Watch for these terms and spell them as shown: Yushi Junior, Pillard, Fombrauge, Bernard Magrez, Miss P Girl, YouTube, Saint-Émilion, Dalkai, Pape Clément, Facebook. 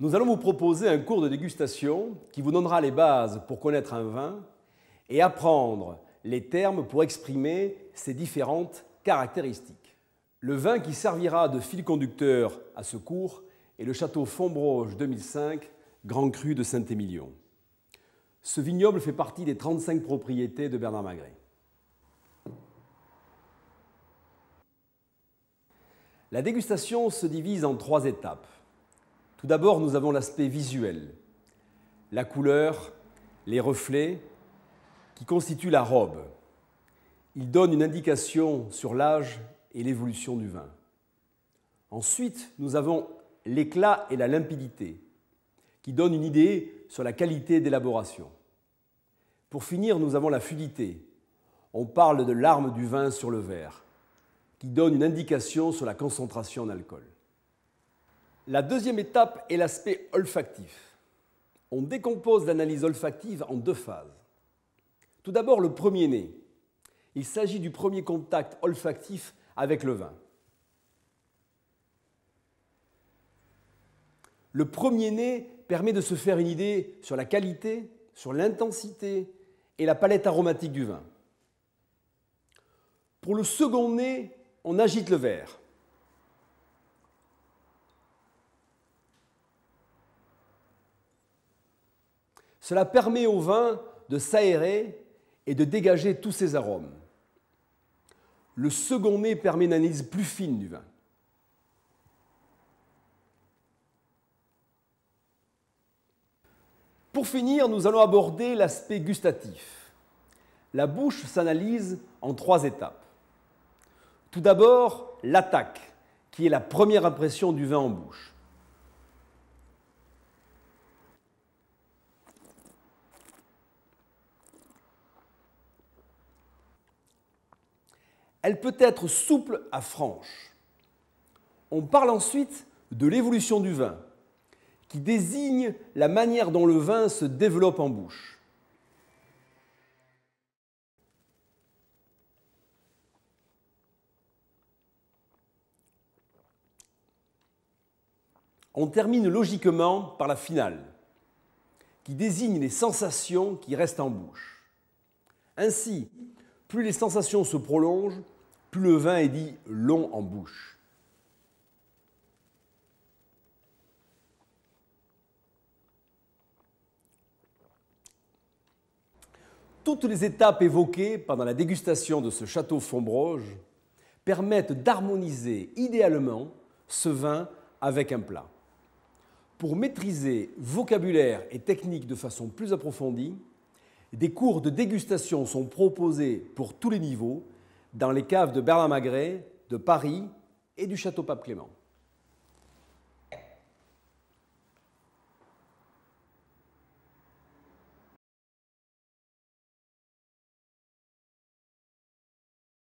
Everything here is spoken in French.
Nous allons vous proposer un cours de dégustation qui vous donnera les bases pour connaître un vin et apprendre les termes pour exprimer ses différentes caractéristiques. Le vin qui servira de fil conducteur à ce cours est le château Fombrauge 2005, Grand Cru de Saint-Émilion. Ce vignoble fait partie des 35 propriétés de Bernard Magrez. La dégustation se divise en trois étapes. Tout d'abord, nous avons l'aspect visuel, la couleur, les reflets qui constituent la robe. Ils donnent une indication sur l'âge et l'évolution du vin. Ensuite, nous avons l'éclat et la limpidité qui donnent une idée sur la qualité d'élaboration. Pour finir, nous avons la fluidité. On parle de larmes du vin sur le verre qui donne une indication sur la concentration en alcool. La deuxième étape est l'aspect olfactif. On décompose l'analyse olfactive en deux phases. Tout d'abord, le premier nez. Il s'agit du premier contact olfactif avec le vin. Le premier nez permet de se faire une idée sur la qualité, sur l'intensité et la palette aromatique du vin. Pour le second nez, on agite le verre. Cela permet au vin de s'aérer et de dégager tous ses arômes. Le second nez permet une analyse plus fine du vin. Pour finir, nous allons aborder l'aspect gustatif. La bouche s'analyse en trois étapes. Tout d'abord, l'attaque, qui est la première impression du vin en bouche. Elle peut être souple à franche. On parle ensuite de l'évolution du vin, qui désigne la manière dont le vin se développe en bouche. On termine logiquement par la finale, qui désigne les sensations qui restent en bouche. Ainsi, plus les sensations se prolongent, plus le vin est dit long en bouche. Toutes les étapes évoquées pendant la dégustation de ce château Fombrauge permettent d'harmoniser idéalement ce vin avec un plat. Pour maîtriser vocabulaire et technique de façon plus approfondie, des cours de dégustation sont proposés pour tous les niveaux dans les caves de Bernard Magrez, de Paris et du château Pape Clément.